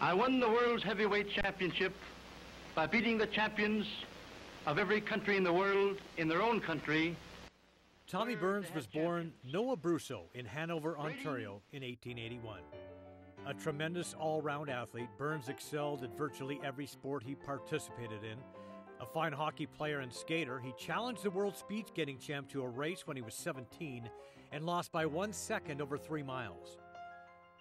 I won the world's heavyweight championship by beating the champions of every country in the world in their own country. Tommy Burns was born Noah Brusso in Hanover, Ontario in 1881. A tremendous all-round athlete, Burns excelled at virtually every sport he participated in. A fine hockey player and skater, he challenged the world speed skating champ to a race when he was 17 and lost by 1 second over 3 miles.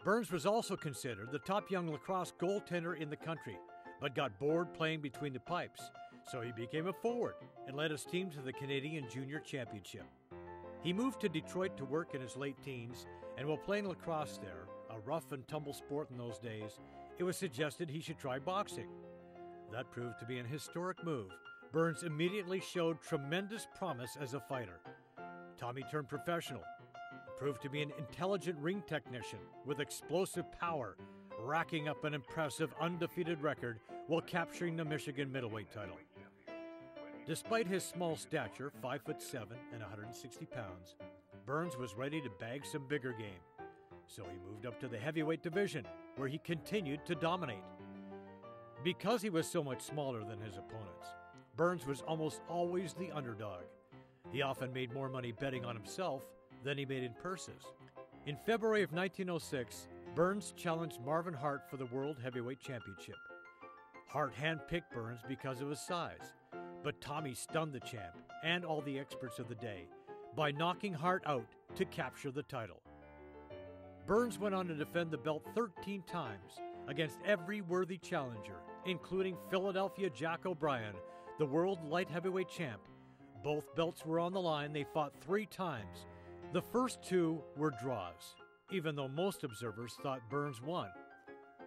Burns was also considered the top young lacrosse goaltender in the country, but got bored playing between the pipes, so he became a forward and led his team to the Canadian Junior Championship. He moved to Detroit to work in his late teens, and while playing lacrosse there, a rough and tumble sport in those days, it was suggested he should try boxing. That proved to be an historic move. Burns immediately showed tremendous promise as a fighter. Tommy turned professional, proved to be an intelligent ring technician with explosive power, racking up an impressive undefeated record while capturing the Michigan middleweight title. Despite his small stature, 5'7" and 160 pounds, Burns was ready to bag some bigger game. So he moved up to the heavyweight division, where he continued to dominate. Because he was so much smaller than his opponents, Burns was almost always the underdog. He often made more money betting on himself than he made in purses. In February of 1906, Burns challenged Marvin Hart for the World Heavyweight Championship. Hart handpicked Burns because of his size, but Tommy stunned the champ and all the experts of the day by knocking Hart out to capture the title. Burns went on to defend the belt 13 times against every worthy challenger, including Philadelphia Jack O'Brien, the world light heavyweight champ. Both belts were on the line. They fought 3 times. The first 2 were draws, even though most observers thought Burns won.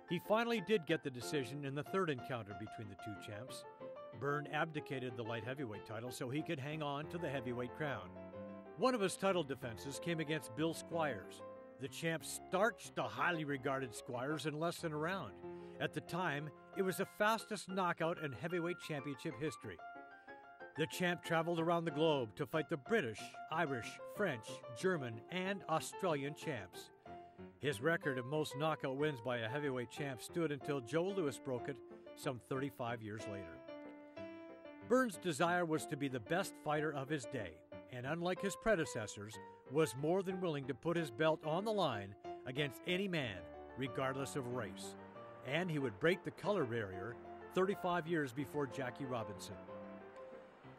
He finally did get the decision in the third encounter between the 2 champs. Burns abdicated the light heavyweight title so he could hang on to the heavyweight crown. One of his title defenses came against Bill Squires. The champ starched the highly regarded Squires in less than a round. At the time, it was the fastest knockout in heavyweight championship history. The champ traveled around the globe to fight the British, Irish, French, German, and Australian champs. His record of most knockout wins by a heavyweight champ stood until Joe Louis broke it some 35 years later. Burns' desire was to be the best fighter of his day, and unlike his predecessors, was more than willing to put his belt on the line against any man, regardless of race. And he would break the color barrier 35 years before Jackie Robinson.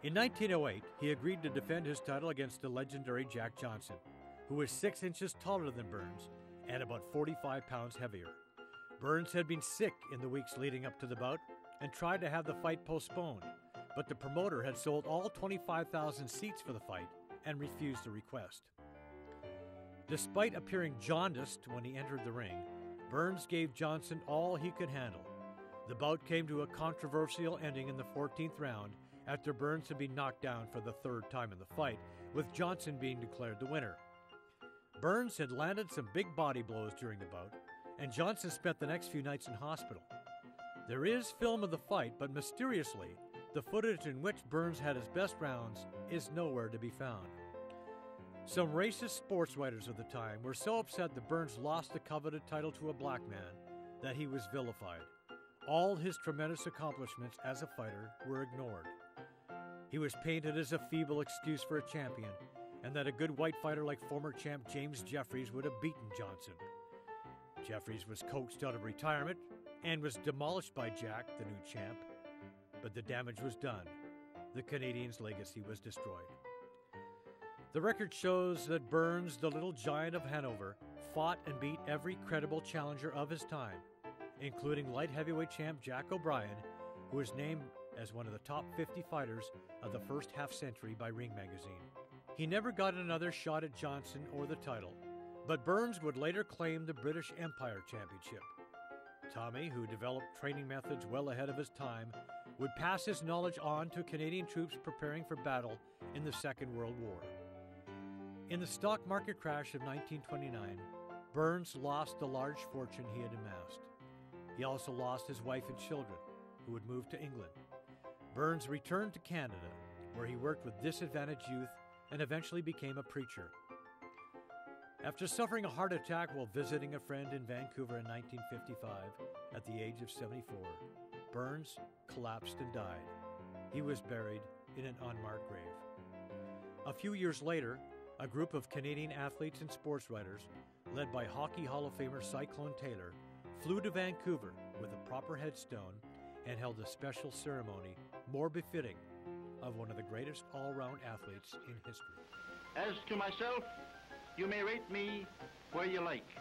In 1908, he agreed to defend his title against the legendary Jack Johnson, who was 6 inches taller than Burns and about 45 pounds heavier. Burns had been sick in the weeks leading up to the bout and tried to have the fight postponed, but the promoter had sold all 25,000 seats for the fight and refused the request. Despite appearing jaundiced when he entered the ring, Burns gave Johnson all he could handle. The bout came to a controversial ending in the 14th round after Burns had been knocked down for the 3rd time in the fight, with Johnson being declared the winner. Burns had landed some big body blows during the bout, and Johnson spent the next few nights in hospital. There is film of the fight, but mysteriously, the footage in which Burns had his best rounds is nowhere to be found. Some racist sports writers of the time were so upset that Burns lost the coveted title to a black man that he was vilified. All his tremendous accomplishments as a fighter were ignored. He was painted as a feeble excuse for a champion, and that a good white fighter like former champ James Jeffries would have beaten Johnson. Jeffries was coaxed out of retirement and was demolished by Jack, the new champ, but the damage was done. The Canadian's legacy was destroyed. The record shows that Burns, the little giant of Hanover, fought and beat every credible challenger of his time, including light heavyweight champ Jack O'Brien, who was named as one of the top 50 fighters of the first half century by Ring Magazine. He never got another shot at Johnson or the title, but Burns would later claim the British Empire Championship. Tommy, who developed training methods well ahead of his time, would pass his knowledge on to Canadian troops preparing for battle in the Second World War. In the stock market crash of 1929, Burns lost the large fortune he had amassed. He also lost his wife and children, who would move to England. Burns returned to Canada, where he worked with disadvantaged youth and eventually became a preacher. After suffering a heart attack while visiting a friend in Vancouver in 1955, at the age of 74, Burns collapsed and died. He was buried in an unmarked grave. A few years later, a group of Canadian athletes and sports writers, led by Hockey Hall of Famer Cyclone Taylor, flew to Vancouver with a proper headstone and held a special ceremony more befitting of one of the greatest all-round athletes in history. As to myself, you may rate me where you like.